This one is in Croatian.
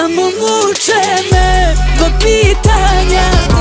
Samo muče me dva pitanja.